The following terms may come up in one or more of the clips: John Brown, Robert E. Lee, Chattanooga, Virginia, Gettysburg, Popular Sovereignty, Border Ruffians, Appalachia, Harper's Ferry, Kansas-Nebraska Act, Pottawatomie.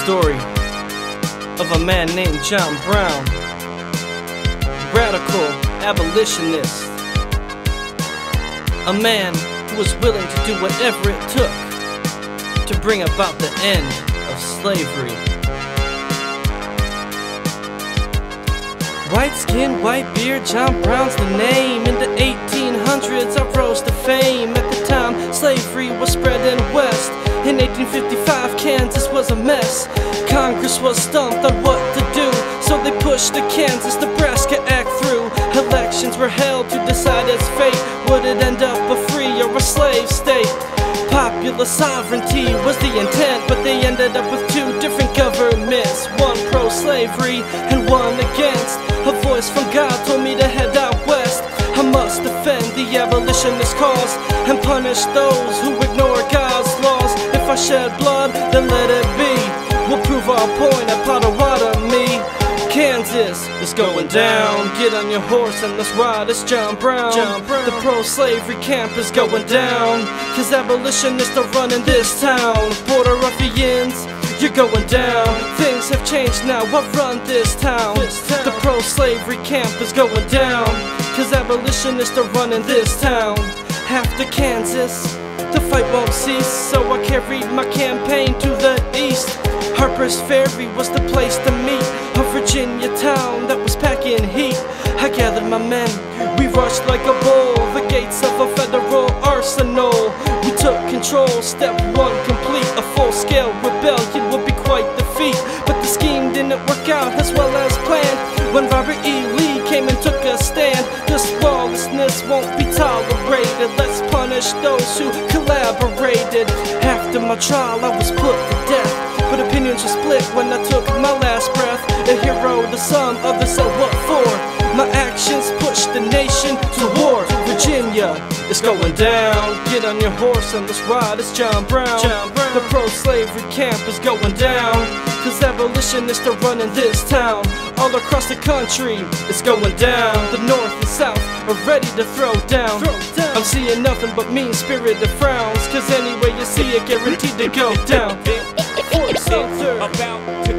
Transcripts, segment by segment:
Story of a man named John Brown, radical abolitionist, a man who was willing to do whatever it took to bring about the end of slavery. White skin, white beard, John Brown's the name. In the 1800s I rose to fame. At the time slavery was spreading west. In 1855, Kansas was a mess. Congress was stumped on what to do, so they pushed the Kansas-Nebraska Act through. Elections were held to decide its fate. Would it end up a free or a slave state? Popular sovereignty was the intent, but they ended up with two different governments, one pro-slavery and one against. A voice from God told me to head out west. I must defend the abolitionist cause and punish those who ignore God's laws. If I shed blood, then let it be. We'll prove our point at Pottawatomie. Kansas is going down. Get on your horse and let's ride. It's John Brown. The pro-slavery camp is going down, 'cause abolitionists are running this town. Border Ruffians, you're going down. Things have changed now, I've run this town. The pro-slavery camp is going down, 'cause abolitionists are running this town. After Kansas, the fight won't cease, so I carried my campaign to the east. Harper's Ferry was the place to meet, a Virginia town that was packing heat. I gathered my men, we rushed like a bull, the gates of a federal arsenal. We took control, step one complete, a full-scale rebellion would be quite the feat. But the scheme didn't work out as well as planned, when Robert E. Lee came and took a stand. This lawlessness won't be tolerated, let's punish those who collaborated. After my trial I was put to death, but opinions were split when I took my last breath. A hero to some, others said what for? My actions pushed the nation to war. Virginia is going down. Get on your horse and let's ride. It's John Brown. The pro-slavery camp is going down, 'cause abolitionists are running this town. All across the country, it's going down. The north and south are ready to throw down. I'm seeing nothing but mean-spirited frowns, 'cause anyway you see it, guaranteed to go down. It's about to go down. It's about to go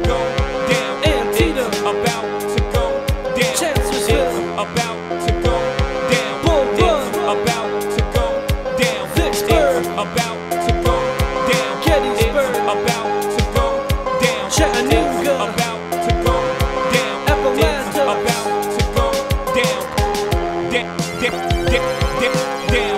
down. It's about to go down. It's about to go down. It's about to go down. Gettysburg, about to go down. Chattanooga, about to go down. Appalachia, about to go down. Down.